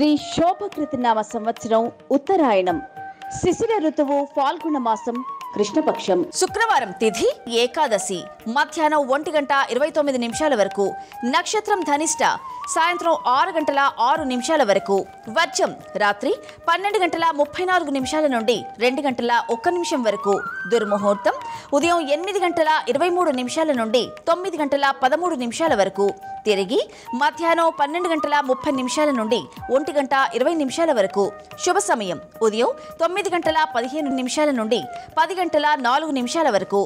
శ్రీ శోభకృతనామ సంవత్సరం ఉత్తరాయణం శిశిర ఋతువు ఫాల్గుణ మాసం కృష్ణపక్షం శుక్రవారం తిథి ఏకాదశి మధ్యాహ్నం 1:29 వరకు నక్షత్రం ధనిష్ట సాయంత్రం 6:06 వరకు వర్జం రాత్రి 12:34 నుండి 2:01 వరకు దుర్ముహూర్తం ఉదయం 8:23 నుండి 9:13 వరకు తిరిగి మధ్యాహ్నం 12:30 నుండి 1:20 వరకు శుభ సమయం ఉదయం 9:15 నుండి 10:04 వరకు